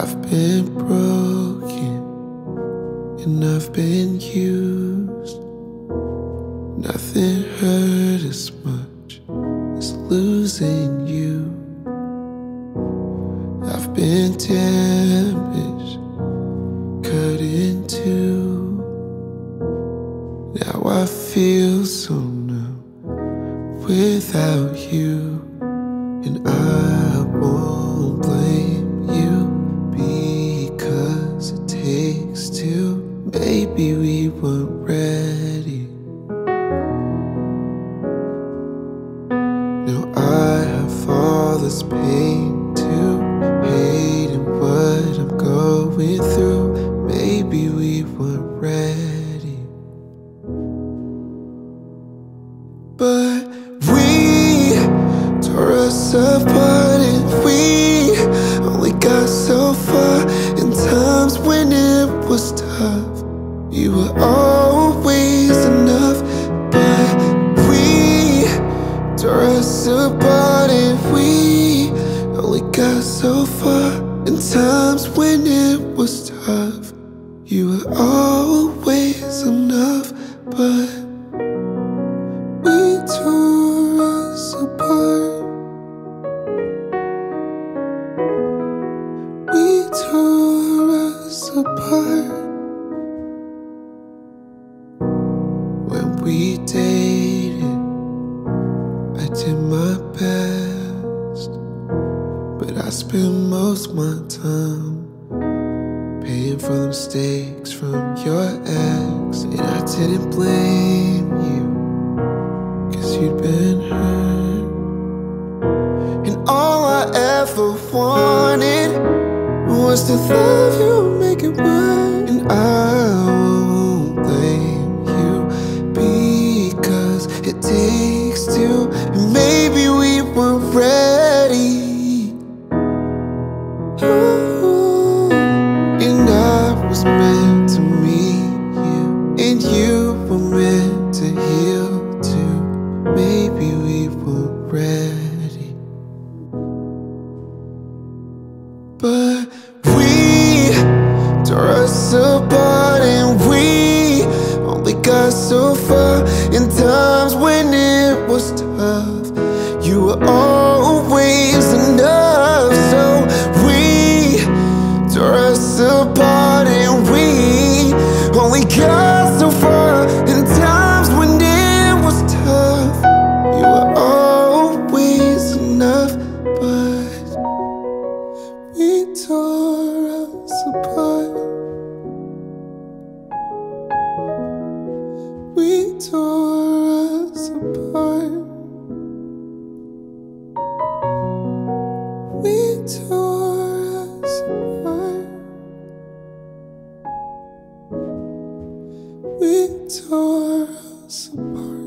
I've been broken and I've been used. Nothing hurt as much as losing you. I've been damaged, cut in two. Now I feel so numb without you, and I won't blame you, because it takes two. Maybe we weren't ready. Now I have all this pain to hate and what I'm going through. Maybe we weren't ready, but we tore us apart and we only got so far. In times when it was tough, you were always enough. But we tore us apart and we only got so far. In times when it was tough, you were always enough. But we tore us apart. We tore us apart. When we dated, I did my best, but I spent most my time paying for the mistakes from your ex. And I didn't blame you, cause you'd been hurt. And all I ever wanted was to love you and make it work. And I won't blame you, because it takes two. And maybe we weren't ready. Ooh. And I was meant to meet you, and you were meant to heal too. Maybe we were ready, but we tore us apart and we only got so far. In times when it was tough, you were always enough. So we tore us apart and we only got so far. In times when it was tough, you were always enough. But we tore us apart. We tore us apart. We tore us apart. We tore us apart.